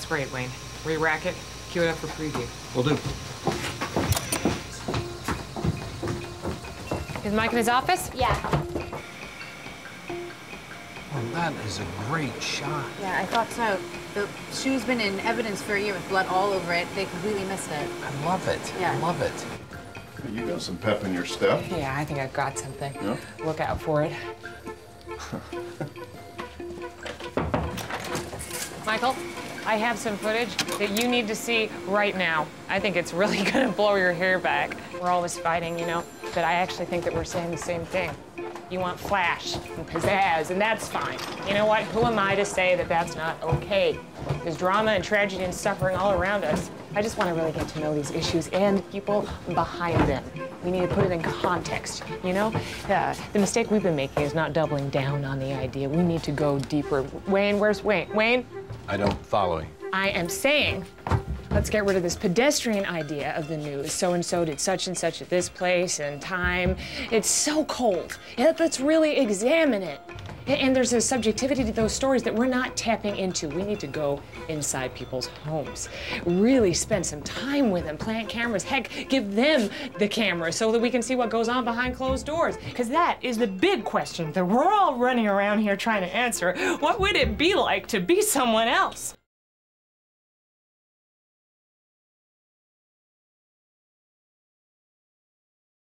That's great, Wayne. Re-rack it, cue it up for preview. Will do. Is Mike in his office? Yeah. Well, that is a great shot. Yeah, I thought so. The shoe's been in evidence for a year with blood all over it. They completely missed it. I love it. Yeah. I love it. You got some pep in your step. Yeah, I think I've got something. Yeah? Look out for it. Michael, I have some footage that you need to see right now. I think it's really gonna blow your hair back. We're always fighting, you know, but I actually think that we're saying the same thing. You want flash and pizzazz, and that's fine. You know what? Who am I to say that that's not okay? There's drama and tragedy and suffering all around us. I just want to really get to know these issues and people behind them. We need to put it in context, you know? The mistake we've been making is not doubling down on the idea. We need to go deeper. Wayne, where's Wayne? Wayne? I don't follow you. I am saying, let's get rid of this pedestrian idea of the news. So-and-so did such-and-such at this place and time. It's so cold. Let's really examine it. And there's a subjectivity to those stories that we're not tapping into. We need to go inside people's homes. Really spend some time with them, plant cameras. Heck, give them the camera so that we can see what goes on behind closed doors. Because that is the big question that we're all running around here trying to answer. What would it be like to be someone else?